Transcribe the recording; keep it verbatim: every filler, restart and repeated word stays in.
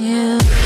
you.